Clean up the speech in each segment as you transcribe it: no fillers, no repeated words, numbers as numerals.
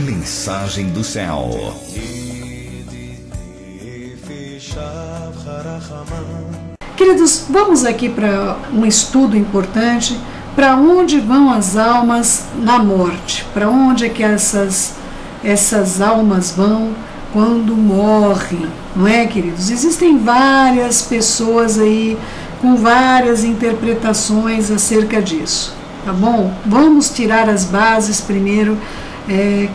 Mensagem do Céu. Queridos, vamos aqui para um estudo importante. Para onde vão as almas na morte? Para onde é que essas almas vão quando morrem? Não é, queridos? Existem várias pessoas aí com várias interpretações acerca disso, tá bom? Vamos tirar as bases primeiro,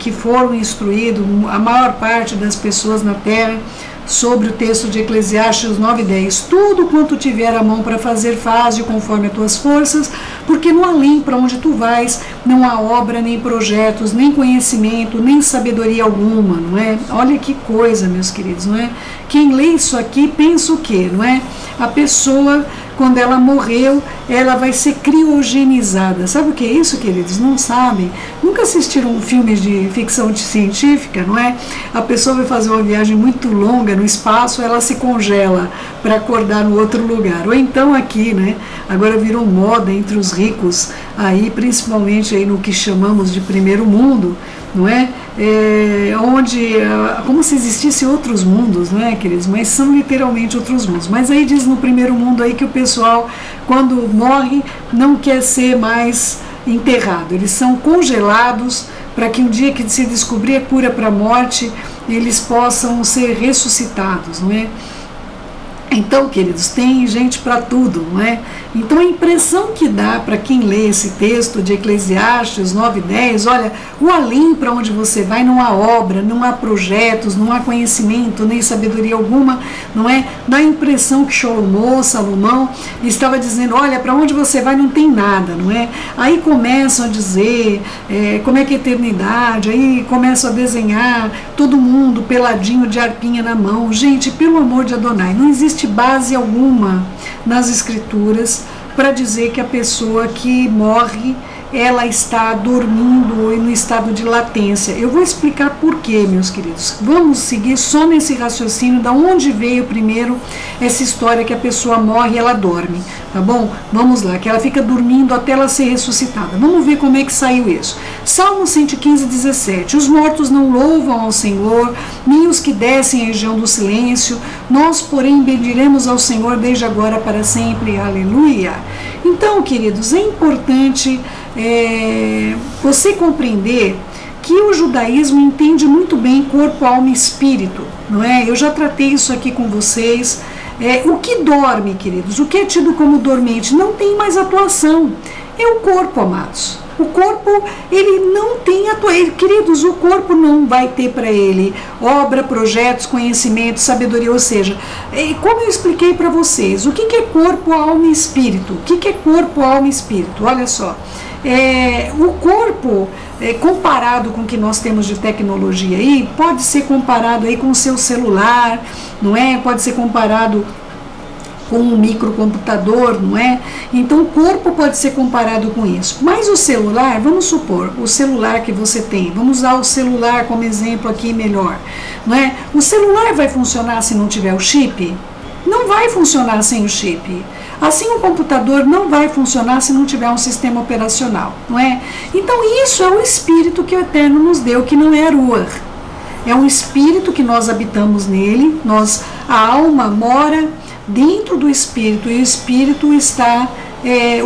que foram instruídos a maior parte das pessoas na Terra sobre o texto de Eclesiastes 9:10. Tudo quanto tiver a mão para fazer, faz-o conforme as tuas forças, porque no Alim, para onde tu vais, não há obra, nem projetos, nem conhecimento, nem sabedoria alguma, não é? Olha que coisa, meus queridos, não é? Quem lê isso aqui pensa o quê, não é? A pessoa, quando ela morreu, ela vai ser criogenizada. Sabe o que é isso, queridos? Não sabem. Nunca assistiram um filme de ficção científica, não é? A pessoa vai fazer uma viagem muito longa no espaço, ela se congela para acordar no outro lugar. Ou então aqui, né? Agora virou moda entre os ricos, aí, principalmente aí no que chamamos de primeiro mundo, não é? Onde, como se existissem outros mundos, não é, queridos? Mas são literalmente outros mundos. Mas aí diz no primeiro mundo aí que o pessoal, quando morre, não quer ser mais enterrado. Eles são congelados para que um dia que se descobrir a cura para a morte, eles possam ser ressuscitados, não é? Então, queridos, tem gente para tudo, não é? Então a impressão que dá para quem lê esse texto de Eclesiastes 9:10, olha, o além para onde você vai não há obra, não há projetos, não há conhecimento, nem sabedoria alguma, não é? Dá a impressão que Salomão estava dizendo, olha, para onde você vai não tem nada, não é? Aí começam a dizer como é que é a eternidade, aí começam a desenhar todo mundo peladinho de arpinha na mão. Gente, pelo amor de Adonai, não existe base alguma nas escrituras para dizer que a pessoa que morre, ela está dormindo ou no estado de latência. Eu vou explicar por quê, meus queridos. Vamos seguir só nesse raciocínio da onde veio primeiro essa história que a pessoa morre e ela dorme, tá bom? Vamos lá, que ela fica dormindo até ela ser ressuscitada. Vamos ver como é que saiu isso. Salmo 115:17. Os mortos não louvam ao Senhor, nem os que descem à região do silêncio. Nós, porém, bendiremos ao Senhor desde agora para sempre. Aleluia! Então, queridos, é importante você compreender que o judaísmo entende muito bem corpo, alma e espírito, não é? Eu já tratei isso aqui com vocês. O que dorme, queridos, o que é tido como dormente, não tem mais atuação. É o corpo, amados. O corpo, ele não tem atuação. Queridos, o corpo não vai ter para ele obra, projetos, conhecimento, sabedoria. Ou seja, como eu expliquei para vocês, o que é corpo, alma e espírito? O que é corpo, alma e espírito? Olha só. O corpo, comparado com o que nós temos de tecnologia aí, pode ser comparado aí com o seu celular, não é? Pode ser comparado com um microcomputador, não é? Então o corpo pode ser comparado com isso. Mas o celular, vamos supor, o celular que você tem, vamos usar o celular como exemplo aqui melhor, não é? O celular vai funcionar se não tiver o chip? Não vai funcionar sem o chip. Assim, o computador não vai funcionar se não tiver um sistema operacional, não é? Então isso é o espírito que o Eterno nos deu, que não é Ruach. É um espírito que nós habitamos nele, a alma mora dentro do espírito, e o espírito está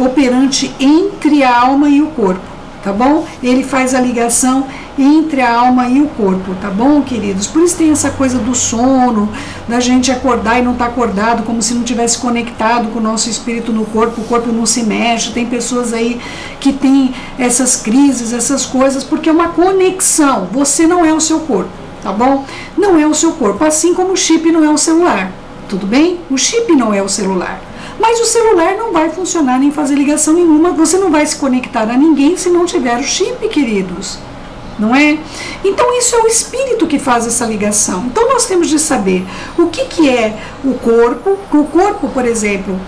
operante entre a alma e o corpo, tá bom? Ele faz a ligação entre a alma e o corpo, tá bom, queridos? Por isso tem essa coisa do sono, da gente acordar e não estar acordado, como se não tivesse conectado com o nosso espírito no corpo, o corpo não se mexe. Tem pessoas aí que tem essas crises, essas coisas, porque é uma conexão. Você não é o seu corpo, tá bom? Não é o seu corpo, assim como o chip não é o celular, tudo bem? O chip não é o celular. Mas o celular não vai funcionar nem fazer ligação nenhuma, você não vai se conectar a ninguém se não tiver o chip, queridos. Não é? Então isso é o espírito que faz essa ligação. Então nós temos de saber o que é o corpo. O corpo, por exemplo,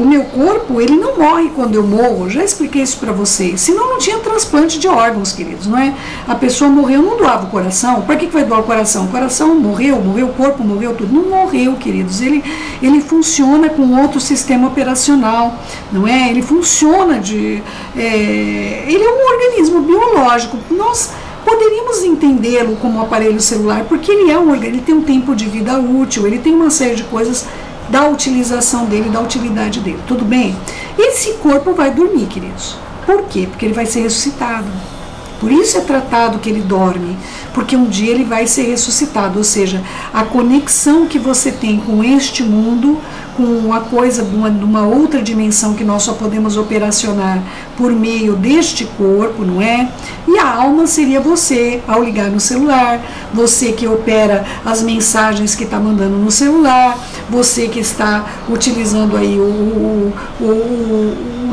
o meu corpo, ele não morre quando eu morro. Já expliquei isso para vocês. Senão não tinha transplante de órgãos, queridos, não é? A pessoa morreu, não doava o coração. Para que vai doar o coração? O coração morreu, o corpo morreu, tudo. Não morreu, queridos. Ele funciona com outro sistema operacional, não é? Ele funciona ele é um organismo biológico. Nós poderíamos entendê-lo como um aparelho celular, porque ele é um organismo, ele tem um tempo de vida útil, ele tem uma série de coisas da utilização dele, da utilidade dele, tudo bem? Esse corpo vai dormir, queridos. Por quê? Porque ele vai ser ressuscitado. Por isso é tratado que ele dorme, porque um dia ele vai ser ressuscitado, ou seja, a conexão que você tem com este mundo, com uma coisa de uma outra dimensão que nós só podemos operacionar por meio deste corpo, não é? E a alma seria você, ao ligar no celular, você que opera as mensagens que está mandando no celular, você que está utilizando aí o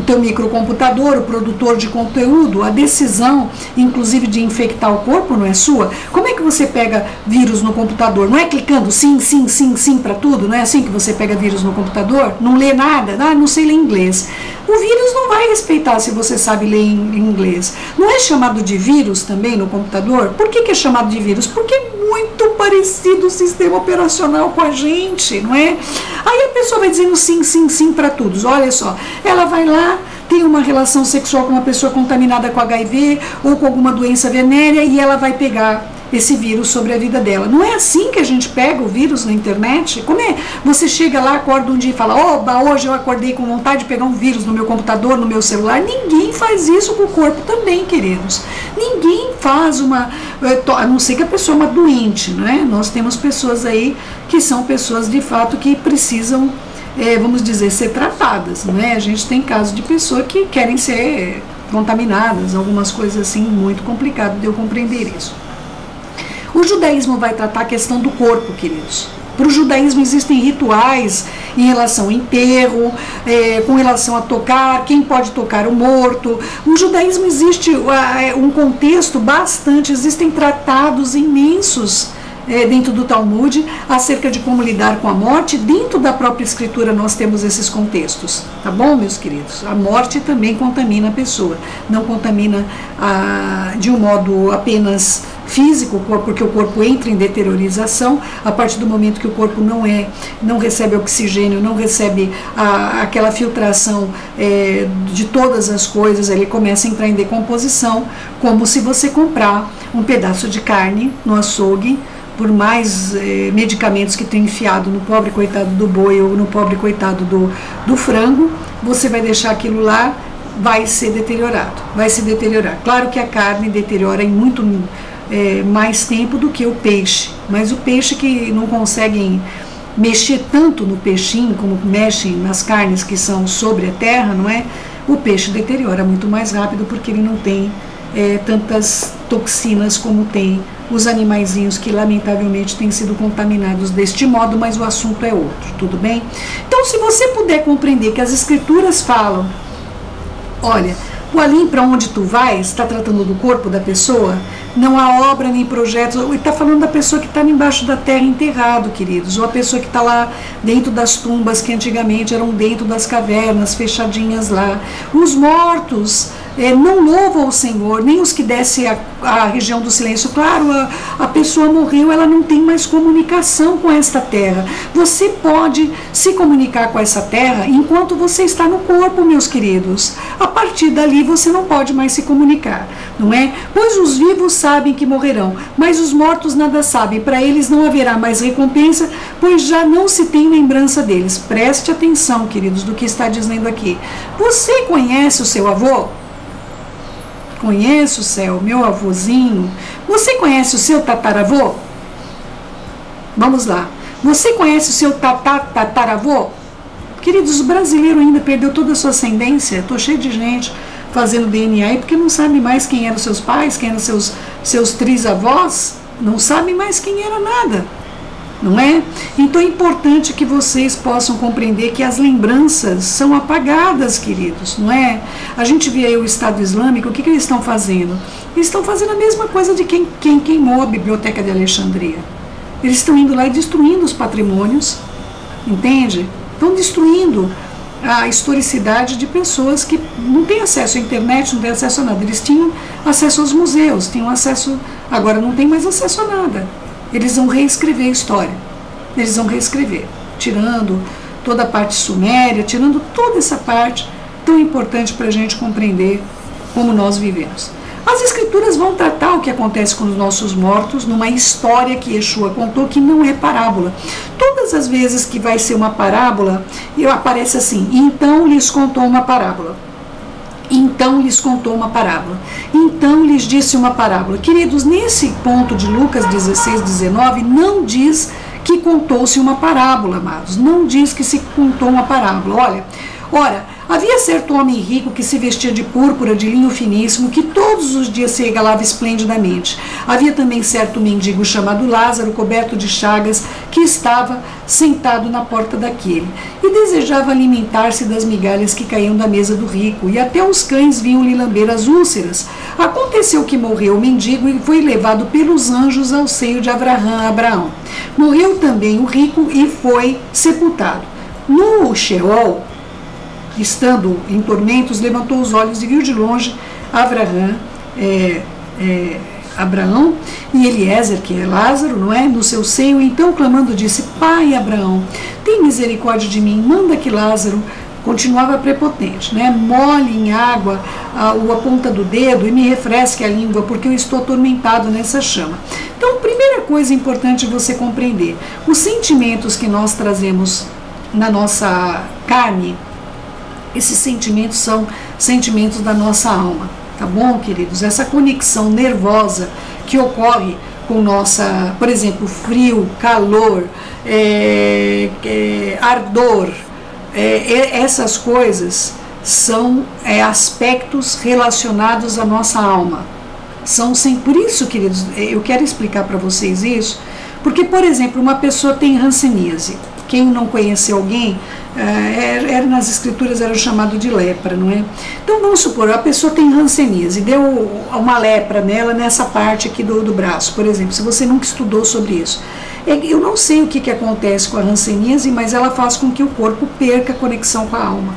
teu microcomputador, o produtor de conteúdo, a decisão, inclusive de infectar o corpo, não é sua? Como é que você pega vírus no computador? Não é clicando sim, sim, sim, sim para tudo? Não é assim que você pega vírus no computador? Não lê nada? Ah, não sei ler inglês. O vírus não vai respeitar se você sabe ler em inglês. Não é chamado de vírus também no computador? Por que que é chamado de vírus? Porque é muito parecido o sistema operacional com a gente, não é? Aí a pessoa vai dizendo sim, sim, sim para todos. Olha só, ela vai lá, tem uma relação sexual com uma pessoa contaminada com HIV ou com alguma doença venérea e ela vai pegar esse vírus sobre a vida dela. Não é assim que a gente pega o vírus na internet? Como é? Você chega lá, acorda um dia e fala, oba, hoje eu acordei com vontade de pegar um vírus no meu computador, no meu celular. Ninguém faz isso com o corpo também, queridos. Ninguém faz uma... A não ser que a pessoa é uma doente, não é? Nós temos pessoas aí que são pessoas de fato que precisam, vamos dizer, ser tratadas, não é? A gente tem casos de pessoas que querem ser contaminadas, algumas coisas assim, muito complicado de eu compreender isso. O judaísmo vai tratar a questão do corpo, queridos. Para o judaísmo existem rituais em relação ao enterro, com relação a tocar, quem pode tocar o morto. No judaísmo existe um contexto bastante, existem tratados imensos dentro do Talmud acerca de como lidar com a morte. Dentro da própria escritura nós temos esses contextos, tá bom, meus queridos? A morte também contamina a pessoa, não contamina de um modo apenas físico, porque o corpo entra em deteriorização a partir do momento que o corpo não recebe oxigênio, não recebe aquela filtração de todas as coisas, ele começa a entrar em decomposição, como se você comprar um pedaço de carne no açougue, por mais medicamentos que tem enfiado no pobre coitado do boi ou no pobre coitado do frango, você vai deixar aquilo lá, vai ser deteriorado, vai se deteriorar. Claro que a carne deteriora em muito mais tempo do que o peixe, mas o peixe que não conseguem mexer tanto no peixinho como mexem nas carnes que são sobre a terra, não é? O peixe deteriora muito mais rápido porque ele não tem tantas toxinas como tem os animaizinhos que lamentavelmente têm sido contaminados deste modo, mas o assunto é outro, tudo bem? Então se você puder compreender que as escrituras falam, olha, o Alim, para onde tu vais, está tratando do corpo da pessoa, não há obra nem projetos, e está falando da pessoa que está embaixo da terra enterrado, queridos, ou a pessoa que está lá dentro das tumbas, que antigamente eram dentro das cavernas, fechadinhas lá. Os mortos não louvam o Senhor, nem os que descem a região do silêncio. Claro, a pessoa morreu, ela não tem mais comunicação com esta terra. Você pode se comunicar com essa terra enquanto você está no corpo, meus queridos. A partir dali você não pode mais se comunicar, não é? Pois os vivos sabem que morrerão, mas os mortos nada sabem, para eles não haverá mais recompensa, pois já não se tem lembrança deles. Preste atenção, queridos, do que está dizendo aqui. Você conhece o seu avô? Conhece o céu, meu avôzinho? Você conhece o seu tataravô? Vamos lá. Você conhece o seu tataravô? Queridos, o brasileiro ainda perdeu toda a sua ascendência. Estou cheio de gente fazendo DNA aí porque não sabe mais quem eram seus pais, quem eram seus trisavós. Não sabe mais quem era nada. Não é? Então é importante que vocês possam compreender que as lembranças são apagadas, queridos, não é? A gente vê aí o Estado Islâmico, o que eles estão fazendo? Eles estão fazendo a mesma coisa de quem queimou a Biblioteca de Alexandria. Eles estão indo lá e destruindo os patrimônios, entende? Estão destruindo a historicidade de pessoas que não têm acesso à internet, não têm acesso a nada. Eles tinham acesso aos museus, tinham acesso, agora não tem mais acesso a nada. Eles vão reescrever a história, eles vão reescrever, tirando toda a parte suméria, tirando toda essa parte tão importante para a gente compreender como nós vivemos. As escrituras vão tratar o que acontece com os nossos mortos numa história que Yeshua contou, que não é parábola. Todas as vezes que vai ser uma parábola, aparece assim, então lhes contou uma parábola. Então lhes contou uma parábola. Então lhes disse uma parábola. Queridos, nesse ponto de Lucas 16, 19, não diz que contou-se uma parábola, amados. Não diz que se contou uma parábola. Olha, havia certo homem rico que se vestia de púrpura, de linho finíssimo, que todos os dias se regalava esplendidamente. Havia também certo mendigo chamado Lázaro, coberto de chagas, que estava sentado na porta daquele, e desejava alimentar-se das migalhas que caíam da mesa do rico, e até os cães vinham-lhe lamber as úlceras. Aconteceu que morreu o mendigo e foi levado pelos anjos ao seio de Abraão. Morreu também o rico e foi sepultado. No Sheol, estando em tormentos, levantou os olhos e viu de longe Abraão e Eliezer, que é Lázaro, não é? No seu seio, então clamando disse: Pai Abraão, tem misericórdia de mim, manda que Lázaro, continuava prepotente, né? Molhe em água a ponta do dedo e me refresque a língua, porque eu estou atormentado nessa chama. Então, primeira coisa importante você compreender, os sentimentos que nós trazemos na nossa carne, esses sentimentos são sentimentos da nossa alma, tá bom, queridos? Essa conexão nervosa que ocorre com nossa, por exemplo, frio, calor, ardor, essas coisas são aspectos relacionados à nossa alma. Por isso, queridos, eu quero explicar para vocês isso, porque, por exemplo, uma pessoa tem hanseníase. Quem não conhece alguém, nas escrituras era chamado de lepra, não é? Então vamos supor, a pessoa tem hanseníase, deu uma lepra nela, nessa parte aqui do braço, por exemplo, se você nunca estudou sobre isso. Eu não sei o que acontece com a hanseníase, mas ela faz com que o corpo perca a conexão com a alma.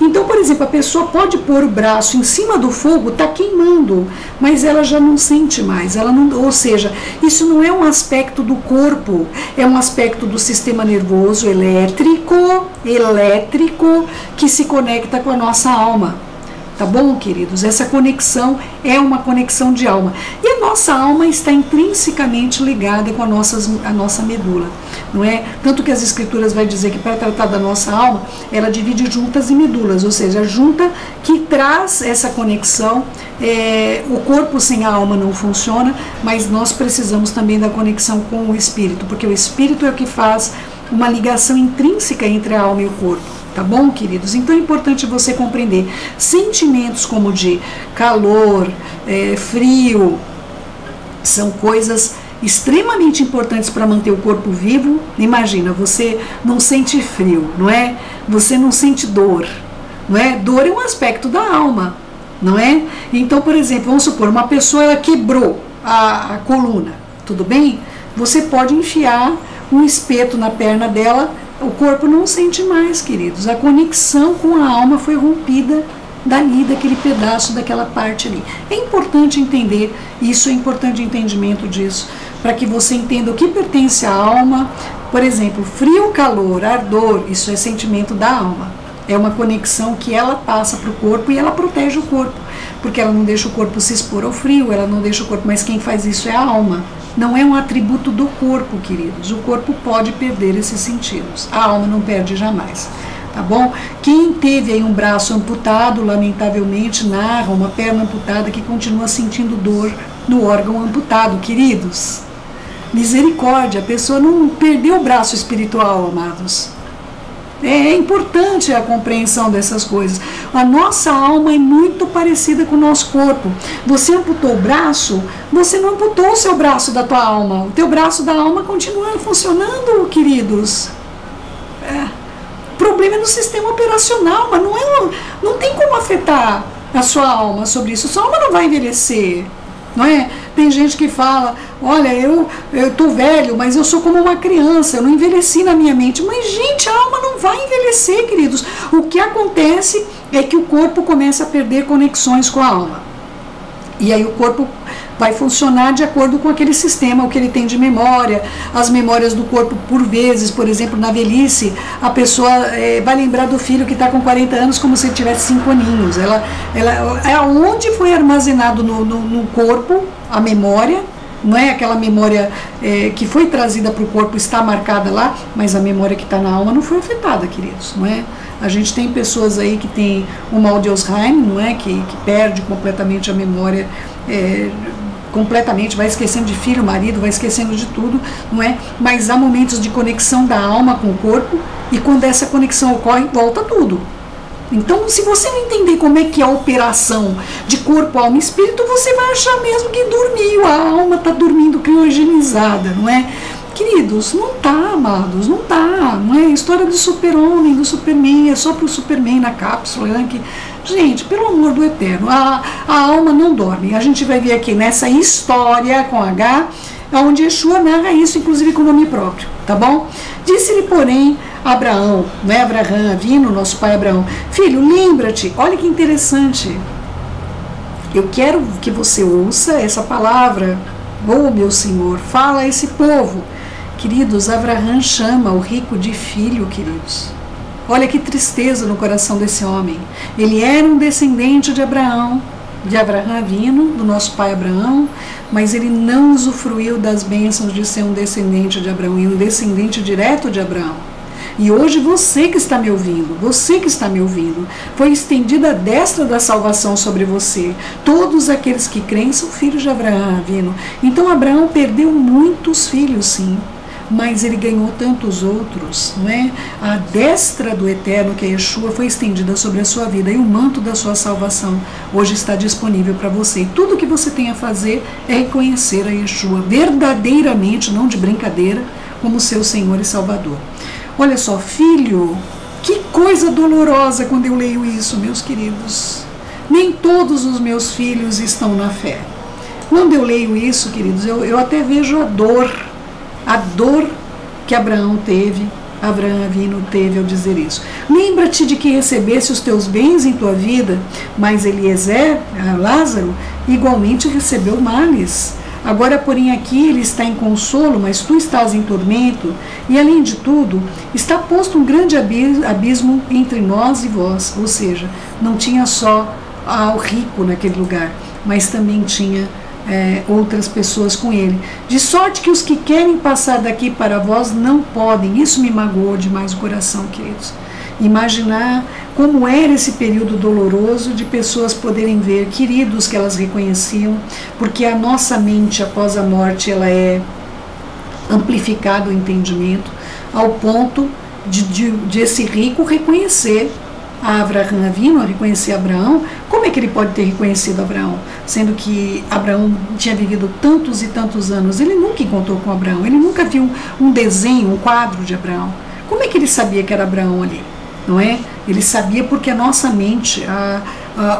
Então, por exemplo, a pessoa pode pôr o braço em cima do fogo, está queimando, mas ela já não sente mais, ou seja, isso não é um aspecto do corpo, é um aspecto do sistema nervoso elétrico que se conecta com a nossa alma. Tá bom, queridos? Essa conexão é uma conexão de alma. E a nossa alma está intrinsecamente ligada com a nossa medula, não é? Tanto que as escrituras vai dizer que para tratar da nossa alma, ela divide juntas e medulas, ou seja, a junta que traz essa conexão. O corpo sem a alma não funciona, mas nós precisamos também da conexão com o espírito, porque o espírito é o que faz uma ligação intrínseca entre a alma e o corpo. Tá bom, queridos? Então é importante você compreender sentimentos como de calor, frio, são coisas extremamente importantes para manter o corpo vivo. Imagina, você não sente frio, não é? Você não sente dor, não é? Dor é um aspecto da alma, não é? Então, por exemplo, vamos supor, uma pessoa ela quebrou a coluna, tudo bem? Você pode enfiar um espeto na perna dela, o corpo não sente mais, queridos. A conexão com a alma foi rompida dali, daquele pedaço, daquela parte ali. É importante entender isso, é importante o entendimento disso, para que você entenda o que pertence à alma. Por exemplo, frio, calor, ardor, isso é sentimento da alma. É uma conexão que ela passa para o corpo e ela protege o corpo, porque ela não deixa o corpo se expor ao frio, ela não deixa o corpo, mas quem faz isso é a alma. Não é um atributo do corpo, queridos. O corpo pode perder esses sentidos. A alma não perde jamais, tá bom? Quem teve aí um braço amputado, lamentavelmente, narra uma perna amputada que continua sentindo dor no órgão amputado, queridos. Misericórdia, a pessoa não perdeu o braço espiritual, amados. É importante a compreensão dessas coisas. A nossa alma é muito parecida com o nosso corpo. Você amputou o braço, você não amputou o seu braço da tua alma. O teu braço da alma continua funcionando, queridos. O problema é no sistema operacional, mas não tem como afetar a sua alma sobre isso. Sua alma não vai envelhecer, não é? Tem gente que fala, olha, eu tô velho, mas eu sou como uma criança, eu não envelheci na minha mente. Mas, gente, a alma não vai envelhecer, queridos. O que acontece é que o corpo começa a perder conexões com a alma. E aí o corpo vai funcionar de acordo com aquele sistema, o que ele tem de memória, as memórias do corpo. Por vezes, por exemplo, na velhice, a pessoa vai lembrar do filho que está com 40 anos como se ele tivesse 5 aninhos. É onde foi armazenado no corpo a memória, não é aquela memória que foi trazida para o corpo, está marcada lá, mas a memória que está na alma não foi afetada, queridos, não é? A gente tem pessoas aí que tem o mal de Alzheimer, não é? Que perde completamente a memória, completamente, vai esquecendo de filho, marido, vai esquecendo de tudo, não é? Mas há momentos de conexão da alma com o corpo, e quando essa conexão ocorre, volta tudo. Então, se você não entender como é que é a operação de corpo, alma e espírito, você vai achar mesmo que dormiu, a alma está dormindo criogenizada, não é? Queridos, não tá, amados, não tá, não é? História do super-homem, do Superman, é só pro Superman na cápsula, né? Que, gente, pelo amor do eterno, a alma não dorme. A gente vai ver aqui nessa história com H, onde Yeshua narra isso, inclusive com o nome próprio, tá bom? Disse-lhe, porém, Abraão, né? Abraão, vindo, nosso pai Abraão, filho, lembra-te, olha que interessante, eu quero que você ouça essa palavra, ô meu Senhor, fala a esse povo. Queridos, Abraão chama o rico de filho, queridos. Olha que tristeza no coração desse homem. Ele era um descendente de Abraão, de Abraão Avino, do nosso pai Abraão, mas ele não usufruiu das bênçãos de ser um descendente de Abraão e um descendente direto de Abraão. E hoje você que está me ouvindo, foi estendida a destra da salvação sobre você. Todos aqueles que creem são filhos de Abraão Avino. Então Abraão perdeu muitos filhos, sim, mas ele ganhou tantos outros, não é? A destra do Eterno, que é Yeshua, foi estendida sobre a sua vida, e o manto da sua salvação hoje está disponível para você. E tudo que você tem a fazer é reconhecer a Yeshua verdadeiramente, não de brincadeira, como seu Senhor e Salvador. Olha só, filho, que coisa dolorosa quando eu leio isso, meus queridos. Nem todos os meus filhos estão na fé. Quando eu leio isso, queridos, eu até vejo a dor que Abraão teve, Abraão Avino teve ao dizer isso. Lembra-te de que recebesse os teus bens em tua vida, mas Eliezer, Lázaro, igualmente recebeu males. Agora, porém, aqui ele está em consolo, mas tu estás em tormento, e além de tudo, está posto um grande abismo entre nós e vós, ou seja, não tinha só o rico naquele lugar, mas também tinha outras pessoas com ele, de sorte que os que querem passar daqui para vós não podem. Isso me magoou demais o coração, queridos, imaginar como era esse período doloroso de pessoas poderem ver queridos que elas reconheciam, porque a nossa mente após a morte ela é amplificada o entendimento, ao ponto de esse rico reconhecer a Abraão Avino, reconhecer Abraão. Como é que ele pode ter reconhecido Abraão? Sendo que Abraão tinha vivido tantos e tantos anos, ele nunca encontrou com Abraão, ele nunca viu um desenho, um quadro de Abraão. Como é que ele sabia que era Abraão ali? Não é? Ele sabia porque a nossa mente,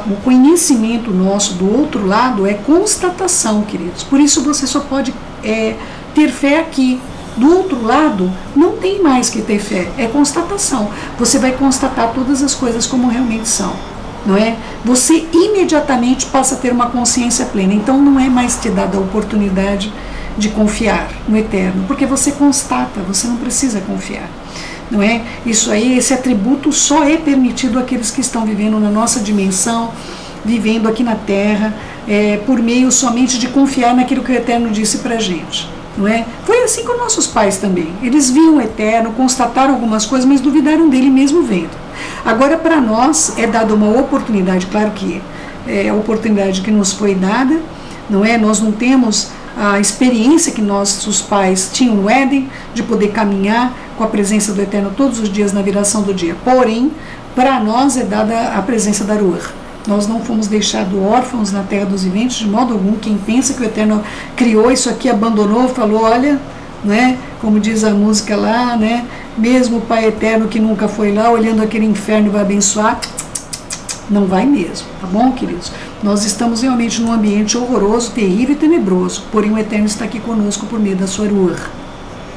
o conhecimento nosso do outro lado é constatação, queridos. Por isso você só pode ter fé aqui. Do outro lado, não tem mais que ter fé, é constatação. Você vai constatar todas as coisas como realmente são, não é? Você imediatamente passa a ter uma consciência plena, então não é mais te dada a oportunidade de confiar no Eterno, porque você constata, você não precisa confiar, não é? Isso aí, esse atributo só é permitido àqueles que estão vivendo na nossa dimensão, vivendo aqui na Terra, por meio somente de confiar naquilo que o Eterno disse pra gente. Não é? Foi assim com nossos pais também. Eles viam o Eterno, constataram algumas coisas, mas duvidaram dele mesmo vendo. Agora, para nós, é dada uma oportunidade, claro que é a oportunidade que nos foi dada, não é? Nós não temos a experiência que nossos pais tinham no Éden, de poder caminhar com a presença do Eterno todos os dias na viração do dia. Porém, para nós é dada a presença da Ruach. Nós não fomos deixados órfãos na terra dos viventes, de modo algum. Quem pensa que o Eterno criou isso aqui, abandonou, falou, olha, né, como diz a música lá, né, mesmo o Pai Eterno que nunca foi lá, olhando aquele inferno vai abençoar, não vai mesmo, tá bom, queridos? Nós estamos realmente num ambiente horroroso, terrível e tenebroso, porém o Eterno está aqui conosco por meio da sua Ruach,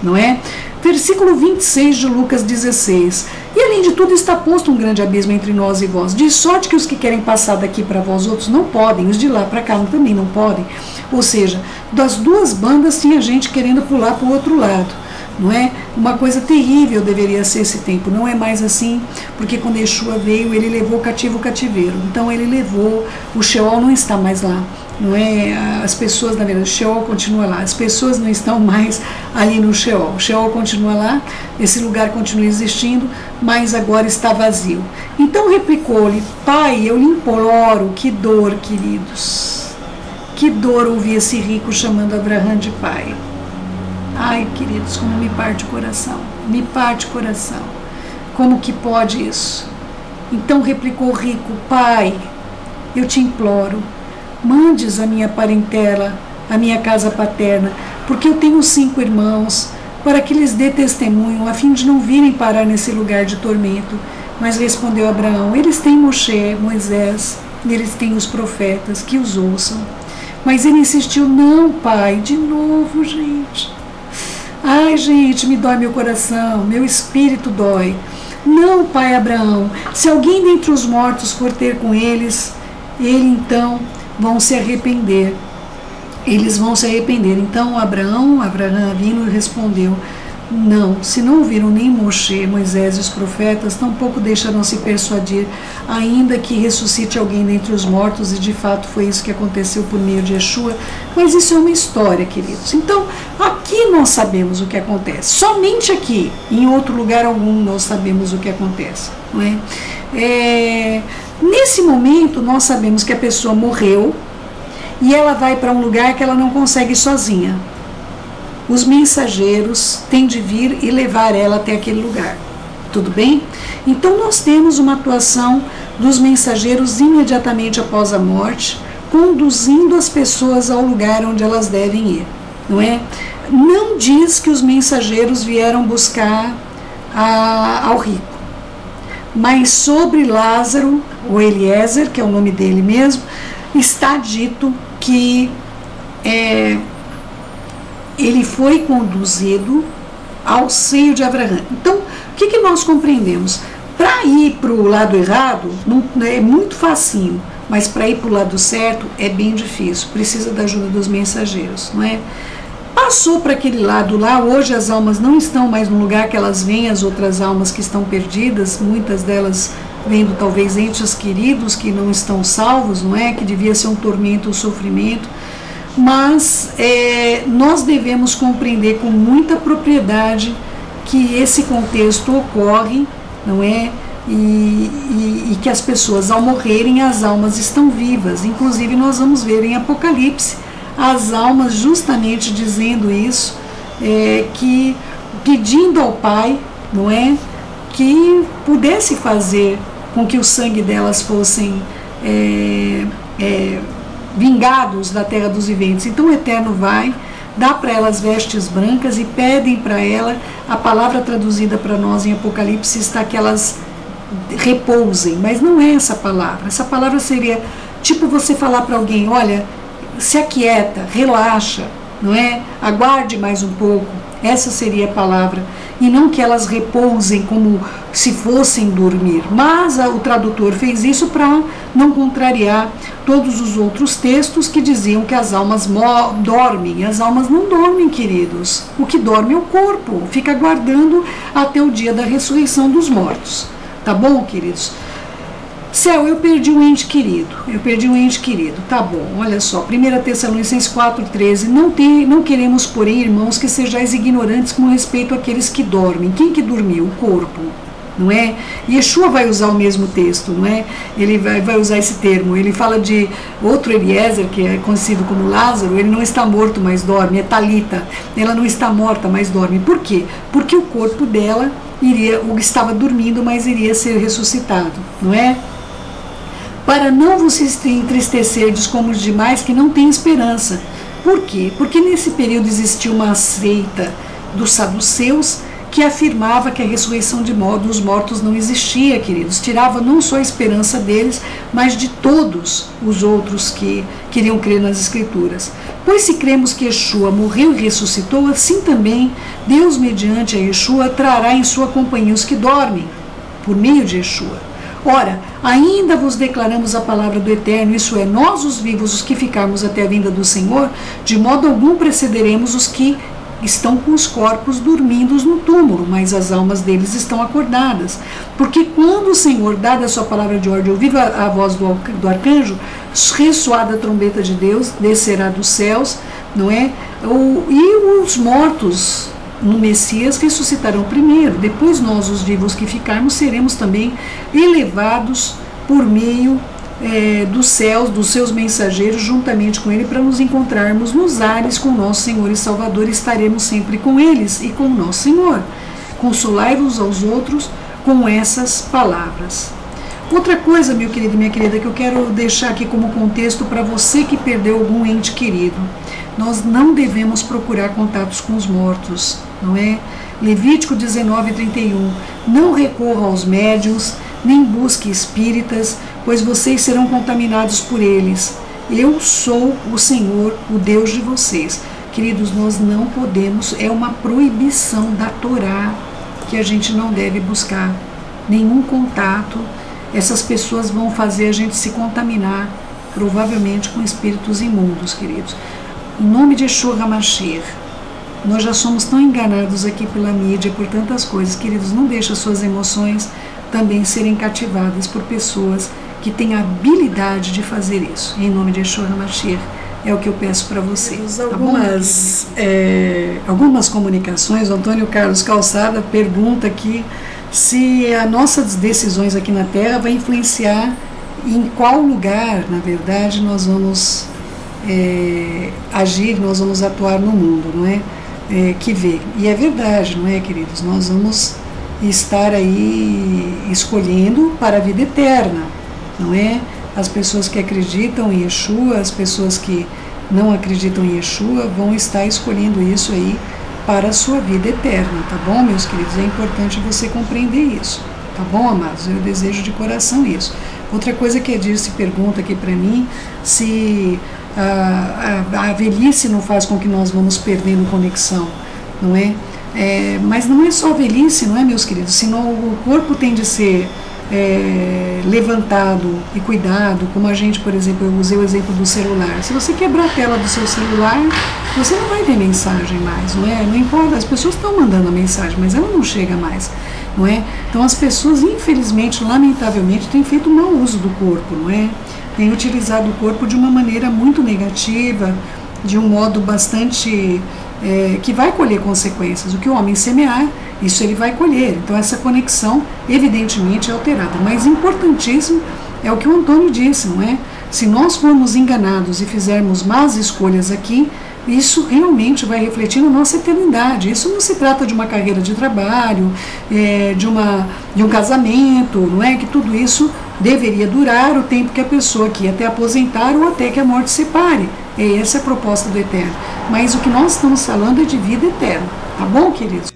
não é? Versículo 26 de Lucas 16, E além de tudo está posto um grande abismo entre nós e vós, de sorte que os que querem passar daqui para vós outros não podem, os de lá para cá também não podem. Ou seja, das duas bandas tinha gente querendo pular para o outro lado, não é? Uma coisa terrível deveria ser esse tempo, não é mais assim, porque quando Yeshua veio, ele levou cativo o cativeiro, então ele levou, o Sheol não está mais lá, não é? As pessoas, na verdade, o Sheol continua lá, as pessoas não estão mais ali no Sheol, o Sheol continua lá, esse lugar continua existindo, mas agora está vazio. Então replicou-lhe: Pai, eu lhe imploro, que dor, queridos, que dor ouvir esse rico chamando Abraão de pai. Ai, queridos, como me parte o coração, me parte o coração, como que pode isso? Então replicou o rico: Pai, eu te imploro, mandes a minha parentela, a minha casa paterna, porque eu tenho 5 irmãos, para que lhes dê testemunho, a fim de não virem parar nesse lugar de tormento. Mas respondeu Abraão: Eles têm Moshe, Moisés, e eles têm os profetas, que os ouçam. Mas ele insistiu: Não, pai, de novo, gente. Ai, gente, me dói meu coração, meu espírito dói. Não, pai Abraão, se alguém dentre os mortos for ter com eles, então vão se arrepender. Eles vão se arrepender. Então Abraão vindo respondeu: Não, se não ouviram nem Moshe, Moisés e os profetas, tampouco deixarão se persuadir, ainda que ressuscite alguém dentre os mortos. E de fato foi isso que aconteceu por meio de Yeshua, mas isso é uma história, queridos. Então, aqui nós sabemos o que acontece, somente aqui, em outro lugar algum nós sabemos o que acontece, não é? Nesse momento nós sabemos que a pessoa morreu e ela vai para um lugar que ela não consegue ir sozinha. Os mensageiros têm de vir e levar ela até aquele lugar, tudo bem? Então nós temos uma atuação dos mensageiros imediatamente após a morte, conduzindo as pessoas ao lugar onde elas devem ir, não é? Não diz que os mensageiros vieram buscar ao rico, mas sobre Lázaro, ou Eliezer, que é o nome dele mesmo, está dito que ele foi conduzido ao seio de Abraão. Então, o que nós compreendemos? Para ir para o lado errado não, é muito facinho, mas para ir para o lado certo é bem difícil, precisa da ajuda dos mensageiros, não é? Passou para aquele lado lá, hoje as almas não estão mais no lugar que elas vêm, as outras almas que estão perdidas, muitas delas vendo talvez entes queridos que não estão salvos, não é? Que devia ser um tormento, um sofrimento. Mas nós devemos compreender com muita propriedade que esse contexto ocorre, não é? E que as pessoas, ao morrerem, as almas estão vivas. Inclusive nós vamos ver em Apocalipse as almas justamente dizendo isso, que pedindo ao Pai, não é, que pudesse fazer com que o sangue delas fossem vingados da terra dos viventes. Então o Eterno vai, dá para elas vestes brancas e pedem para ela, a palavra traduzida para nós em Apocalipse está que elas repousem, mas não é essa palavra seria tipo você falar para alguém: olha, se aquieta, relaxa, não é? Aguarde mais um pouco, essa seria a palavra, e não que elas repousem como se fossem dormir, mas o tradutor fez isso para não contrariar todos os outros textos que diziam que as almas dormem. As almas não dormem, queridos, o que dorme é o corpo, fica aguardando até o dia da ressurreição dos mortos, tá bom, queridos? Céu, eu perdi um ente querido, tá bom, olha só, 1 Tessalonicenses 4,13, não queremos, porém, irmãos, que sejais ignorantes com respeito àqueles que dormem. Quem que dormiu? O corpo, não é? Yeshua vai usar o mesmo texto, não é? Ele vai usar esse termo, ele fala de outro Eliezer, que é conhecido como Lázaro, ele não está morto, mas dorme, é Talita, ela não está morta, mas dorme. Por quê? Porque o corpo dela estava dormindo, mas iria ser ressuscitado, não é? Para não vos entristecerdes como os demais que não têm esperança. Por quê? Porque nesse período existiu uma seita dos Saduceus que afirmava que a ressurreição dos mortos não existia, queridos. Tirava não só a esperança deles, mas de todos os outros que queriam crer nas Escrituras. Pois se cremos que Yeshua morreu e ressuscitou, assim também Deus, mediante a Yeshua, trará em sua companhia os que dormem. por meio de Yeshua. Ora, ainda vos declaramos a palavra do Eterno, isso é, nós os vivos, os que ficarmos até a vinda do Senhor, de modo algum precederemos os que estão com os corpos dormindo no túmulo, mas as almas deles estão acordadas. Porque quando o Senhor, dada a sua palavra de ordem, ouvir a voz do arcanjo, ressoada a trombeta de Deus, descerá dos céus, não é? E os mortos no Messias ressuscitarão primeiro, depois nós, os vivos que ficarmos, seremos também elevados por meio dos céus, dos seus mensageiros, juntamente com ele, para nos encontrarmos nos ares com nosso Senhor e Salvador, e estaremos sempre com eles e com o nosso Senhor. Consolai-vos aos outros com essas palavras. Outra coisa, meu querido e minha querida, que eu quero deixar aqui como contexto para você que perdeu algum ente querido: nós não devemos procurar contatos com os mortos, não é? Levítico 19:31, não recorra aos médiuns, nem busque espíritas, pois vocês serão contaminados por eles. Eu sou o Senhor, o Deus de vocês. Queridos, nós não podemos, é uma proibição da Torá, que a gente não deve buscar nenhum contato. Essas pessoas vão fazer a gente se contaminar, provavelmente com espíritos imundos, queridos. Em nome de Yeshua HaMashiach, nós já somos tão enganados aqui pela mídia, por tantas coisas. Queridos, não deixe as suas emoções também serem cativadas por pessoas que têm a habilidade de fazer isso. Em nome de Yeshua HaMashiach, é o que eu peço para vocês. Algumas comunicações. O Antônio Carlos Calçada pergunta aqui se as nossas decisões aqui na Terra vai influenciar em qual lugar, na verdade, nós vamos agir, nós vamos atuar no mundo, não é? Que vê. E é verdade, não é, queridos? Nós vamos estar aí escolhendo para a vida eterna, não é? As pessoas que acreditam em Yeshua, as pessoas que não acreditam em Yeshua vão estar escolhendo isso aí para a sua vida eterna, tá bom, meus queridos? É importante você compreender isso, tá bom, amados? Eu desejo de coração isso. Outra coisa que a Edir se pergunta aqui para mim, se a velhice não faz com que nós vamos perdendo conexão, não é? Mas não é só a velhice, não é, meus queridos? Senão o corpo tem de ser levantado e cuidado, como a gente, por exemplo, eu usei o exemplo do celular. Se você quebrar a tela do seu celular, você não vai ver mensagem mais, não é? Não importa, as pessoas estão mandando a mensagem, mas ela não chega mais, não é? Então as pessoas, infelizmente, lamentavelmente, têm feito mau uso do corpo, não é? Têm utilizado o corpo de uma maneira muito negativa, de um modo bastante... que vai colher consequências. O que o homem semear, isso ele vai colher. Então essa conexão evidentemente é alterada, mas importantíssimo é o que o Antônio disse, não é? Se nós formos enganados e fizermos más escolhas aqui, isso realmente vai refletir na nossa eternidade. Isso não se trata de uma carreira de trabalho, de um casamento, não é? Que tudo isso deveria durar o tempo que a pessoa que até aposentar ou até que a morte separe. Essa é a proposta do Eterno. Mas o que nós estamos falando é de vida eterna, tá bom, queridos?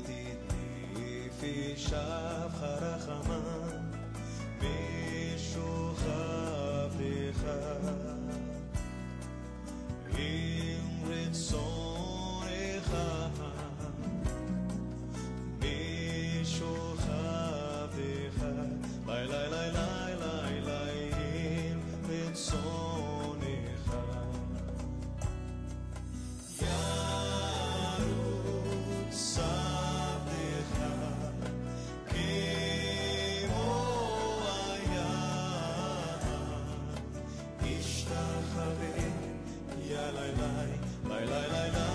Lai, lai, lai, lai.